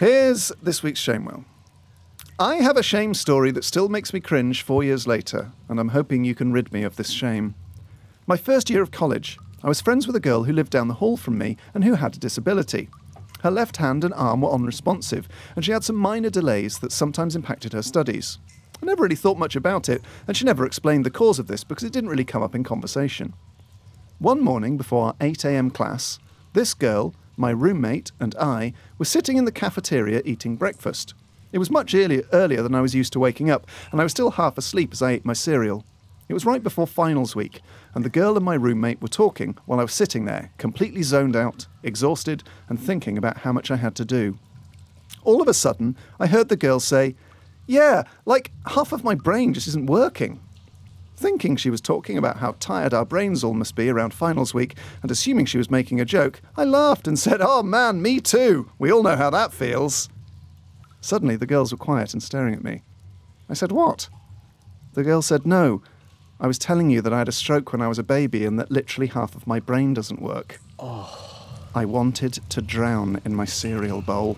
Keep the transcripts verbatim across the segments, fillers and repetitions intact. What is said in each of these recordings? Here's this week's shame wheel. I have a shame story that still makes me cringe four years later, and I'm hoping you can rid me of this shame. My first year of college, I was friends with a girl who lived down the hall from me and who had a disability. Her left hand and arm were unresponsive, and she had some minor delays that sometimes impacted her studies. I never really thought much about it, and she never explained the cause of this because it didn't really come up in conversation. One morning before our eight a m class, this girl, my roommate, and I were sitting in the cafeteria eating breakfast. It was much earlier than I was used to waking up, and I was still half asleep as I ate my cereal. It was right before finals week, and the girl and my roommate were talking while I was sitting there, completely zoned out, exhausted, and thinking about how much I had to do. All of a sudden, I heard the girl say, "Yeah, like half of my brain just isn't working." Thinking she was talking about how tired our brains all must be around finals week, and assuming she was making a joke, I laughed and said, "Oh man, me too. We all know how that feels." Suddenly, the girls were quiet and staring at me. I said, "What?" The girl said, "No, I was telling you that I had a stroke when I was a baby and that literally half of my brain doesn't work." Oh. I wanted to drown in my cereal bowl.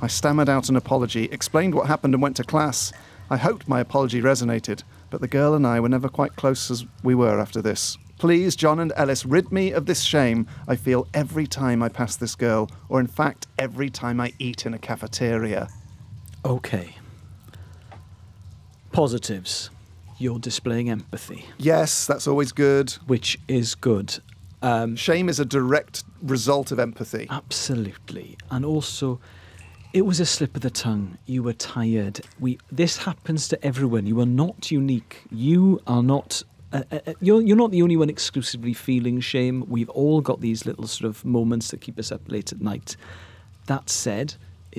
I stammered out an apology, explained what happened and went to class. I hoped my apology resonated, but the girl and I were never quite close as we were after this. Please, John and Ellis, rid me of this shame I feel every time I pass this girl, or in fact, every time I eat in a cafeteria. Okay. Positives. You're displaying empathy. Yes, that's always good. Which is good. Um, Shame is a direct result of empathy. Absolutely. And also, it was a slip of the tongue. You were tired. We. This happens to everyone. You are not unique. You are not... Uh, uh, you're, you're not the only one exclusively feeling shame. We've all got these little sort of moments that keep us up late at night. That said...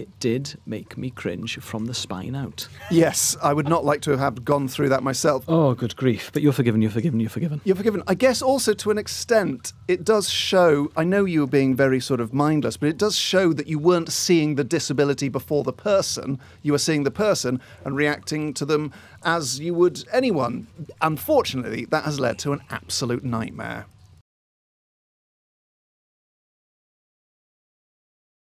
it did make me cringe from the spine out. Yes, I would not like to have gone through that myself. Oh, good grief. But you're forgiven, you're forgiven, you're forgiven. You're forgiven. I guess also to an extent, it does show, I know you were being very sort of mindless, but it does show that you weren't seeing the disability before the person. You were seeing the person and reacting to them as you would anyone. Unfortunately, that has led to an absolute nightmare.